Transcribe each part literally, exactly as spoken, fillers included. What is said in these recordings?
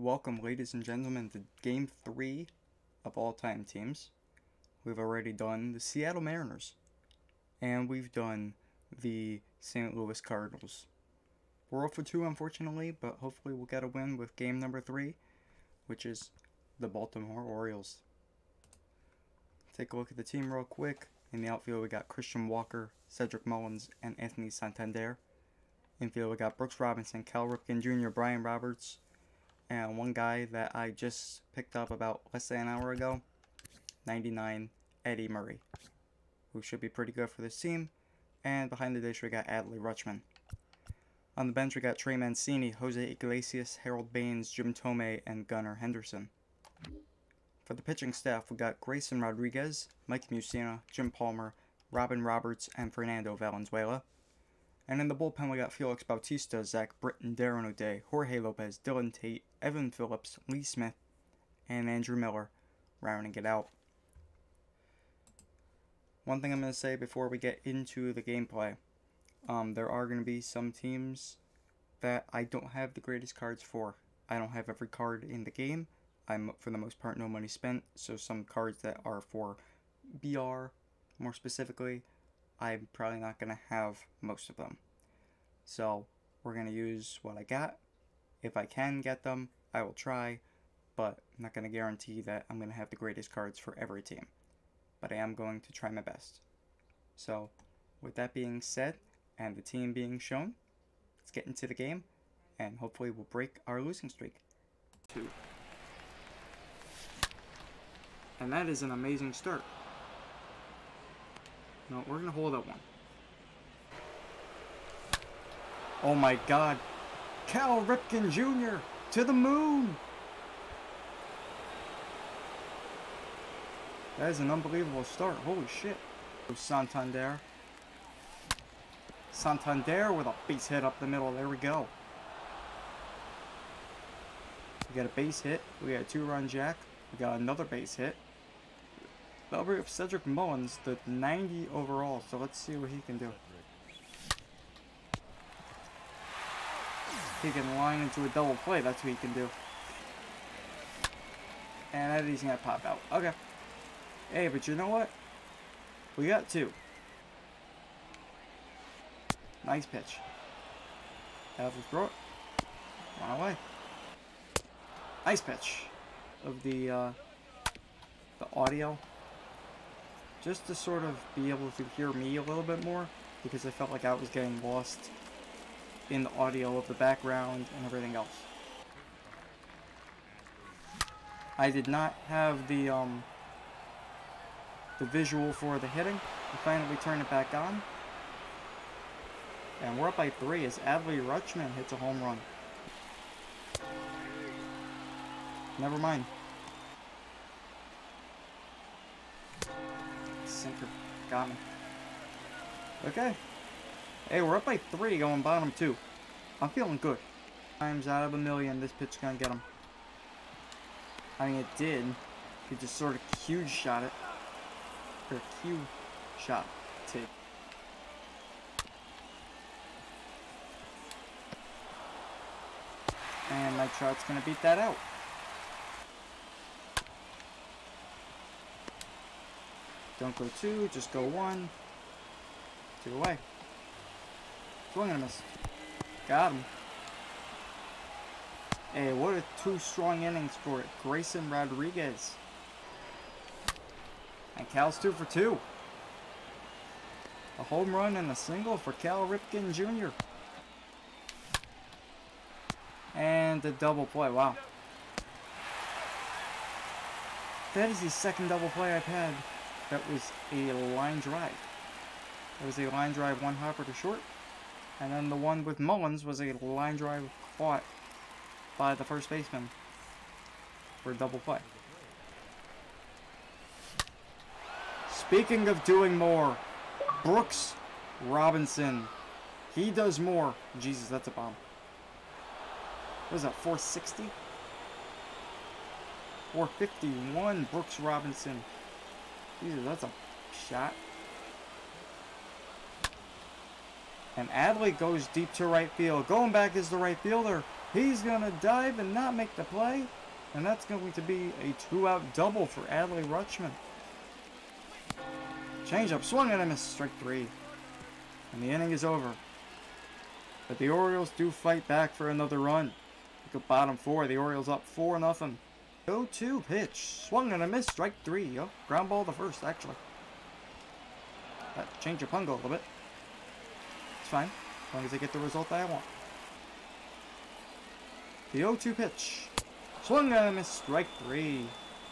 Welcome, ladies and gentlemen, to Game three of All Time Teams. We've already done the Seattle Mariners, and we've done the Saint Louis Cardinals. We're zero for two, unfortunately, but hopefully we'll get a win with game number three, which is the Baltimore Orioles. Take a look at the team real quick. In the outfield, we got Christian Walker, Cedric Mullins, and Anthony Santander. Infield, we got Brooks Robinson, Cal Ripken Junior, Brian Roberts, and one guy that I just picked up about less than an hour ago, ninety-nine, Eddie Murray, who should be pretty good for this team. And behind the dish, we got Adley Rutschman. On the bench, we got Trey Mancini, Jose Iglesias, Harold Baines, Jim Tomey, and Gunnar Henderson. For the pitching staff, we got Grayson Rodriguez, Mike Mussina, Jim Palmer, Robin Roberts, and Fernando Valenzuela. And in the bullpen, we got Felix Bautista, Zach Britton, Darren O'Day, Jorge Lopez, Dylan Tate, Evan Phillips, Lee Smith, and Andrew Miller, rounding it out. One thing I'm going to say before we get into the gameplay, um, there are going to be some teams that I don't have the greatest cards for. I don't have every card in the game. I'm, for the most part, no money spent, so some cards that are for B R, more specifically, I'm probably not going to have most of them. So we're going to use what I got. If I can get them, I will try, but I'm not going to guarantee that I'm going to have the greatest cards for every team. But I am going to try my best. So with that being said, and the team being shown, let's get into the game, and hopefully we'll break our losing streak. Two. And that is an amazing start. No, we're going to hold that one. Oh my God. Cal Ripken Junior to the moon. That is an unbelievable start. Holy shit. Santander. Santander with a base hit up the middle. There we go. We got a base hit. We got a two-run jack. We got another base hit. That'll bring up Cedric Mullins, the ninety overall, so let's see what he can do. He can line into a double play, that's what he can do. And that he's gonna pop out. Okay. Hey, but you know what? We got two. Nice pitch. That was brought. Run away. Nice pitch of the uh, the audio. Just to sort of be able to hear me a little bit more, because I felt like I was getting lost in the audio of the background and everything else. I did not have the um, the visual for the hitting. I finally turned it back on. And we're up by three as Adley Rutschman hits a home run. Never mind. Sinker got me. Okay. Hey, we're up by three going bottom two. I'm feeling good. Times out of a million, this pitch gonna get him. I mean, it did. He just sort of huge shot it. Or Q shot it. And my Trout's gonna beat that out. Don't go two, just go one. Two away. Swing and a miss. Got him. Hey, what a two strong innings for it. Grayson Rodriguez. And Cal's two for two. A home run and a single for Cal Ripken Junior And a double play, wow. That is the second double play I've had. That was a line drive. That was a line drive, one hopper to short. And then the one with Mullins was a line drive caught by the first baseman for a double play. Speaking of doing more, Brooks Robinson. He does more. Jesus, that's a bomb. What is that, four sixty? four fifty-one, Brooks Robinson. Jesus, that's a shot. And Adley goes deep to right field. Going back is the right fielder. He's going to dive and not make the play. And that's going to be a two-out double for Adley Rutschman. Changeup, swung and a miss, strike three. And the inning is over. But the Orioles do fight back for another run. Look at bottom four. The Orioles up four nothing. oh two pitch. Swung and a miss, strike three. Oh, ground ball the first, actually. That changeup hung a little bit. It's fine, as long as I get the result that I want. The oh two pitch. Swung and a miss, strike three.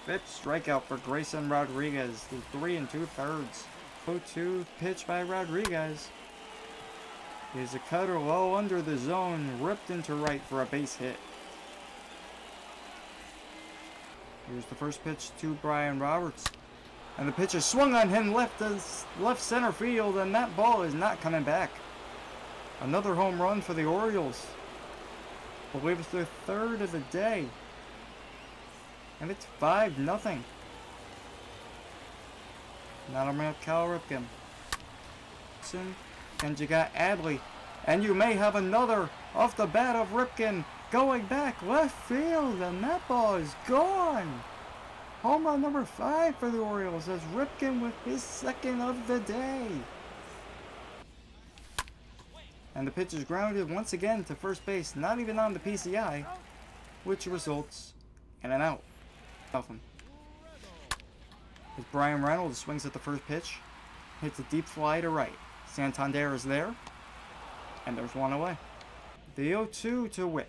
Fifth strikeout for Grayson Rodriguez. The three and two thirds. oh two pitch by Rodriguez. Is a cutter low under the zone, ripped into right for a base hit. Here's the first pitch to Brian Roberts. And the pitch is swung on him left, left center field, and that ball is not coming back. Another home run for the Orioles. I believe it's their third of the day. And it's five nothing. Now I'm going to have Cal Ripken. And you got Adley. And you may have another off the bat of Ripken. Going back left field. And that ball is gone. Home run number five for the Orioles. As Ripken with his second of the day. And the pitch is grounded once again to first base. Not even on the P C I. Which results in an out. Nothing. As Brian Reynolds swings at the first pitch. Hits a deep fly to right. Santander is there. And there's one away. The oh two to Witt.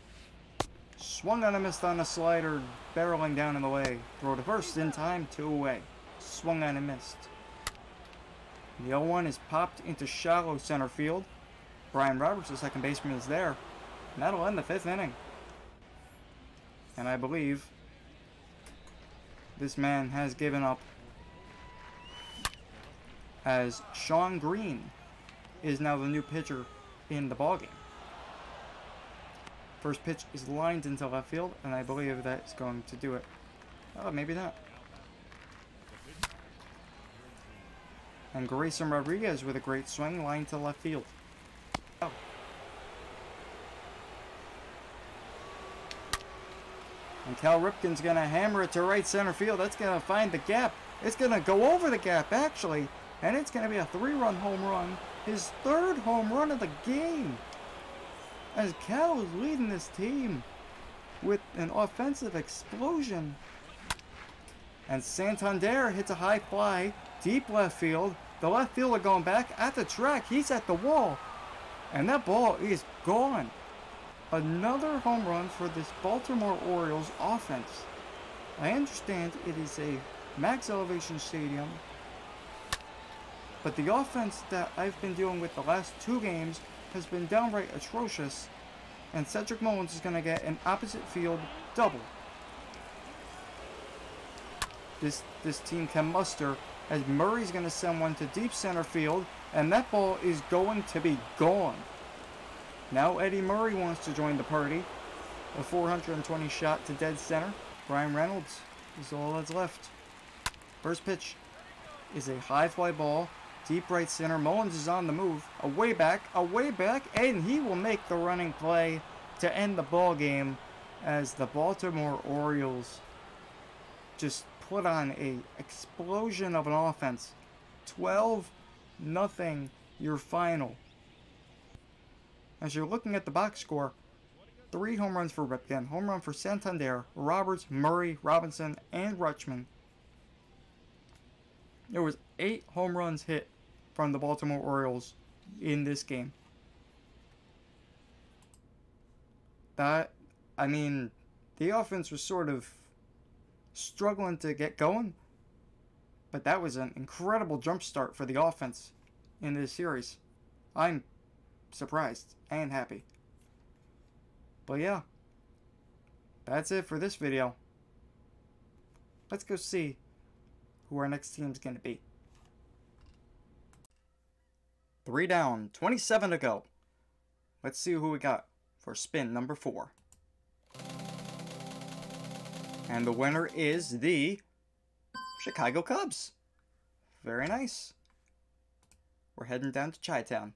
Swung on a miss on a slider. Barreling down in the way. Throw to first in time. Two away. Swung on a missed. The oh one is popped into shallow center field. Brian Roberts, the second baseman, is there. And that'll end the fifth inning. And I believe this man has given up, as Sean Green is now the new pitcher in the ballgame. First pitch is lined into left field, and I believe that's going to do it. Oh, maybe not. And Grayson Rodriguez with a great swing, lined to left field. Oh. And Cal Ripken's going to hammer it to right center field. That's going to find the gap. It's going to go over the gap, actually. And it's going to be a three-run home run. His third home run of the game. As Cal is leading this team with an offensive explosion. And Santander hits a high fly, deep left field. The left fielder going back at the track. He's at the wall. And that ball is gone. Another home run for this Baltimore Orioles offense. I understand it is a max elevation stadium. But the offense that I've been dealing with the last two games has been downright atrocious. And Cedric Mullins is going to get an opposite field double. This, this team can muster, as Murray's going to send one to deep center field. And that ball is going to be gone. Now Eddie Murray wants to join the party. A four hundred twenty shot to dead center. Brian Reynolds is all that's left. First pitch is a high fly ball. Deep right center. Mullins is on the move. A way back. A way back. And he will make the running play to end the ball game, as the Baltimore Orioles just put on an explosion of an offense. twelve nothing your final. As you're looking at the box score, three home runs for Ripken. Home run for Santander, Roberts, Murray, Robinson, and Rutschman. There was eight home runs hit from the Baltimore Orioles in this game. That, I mean, the offense was sort of struggling to get going, but that was an incredible jump start for the offense in this series. I'm surprised and happy. But yeah, that's it for this video. Let's go see who our next team's going to be. Three down, twenty-seven to go. Let's see who we got for spin number four. And the winner is the Chicago Cubs. Very nice. We're heading down to Chi-Town.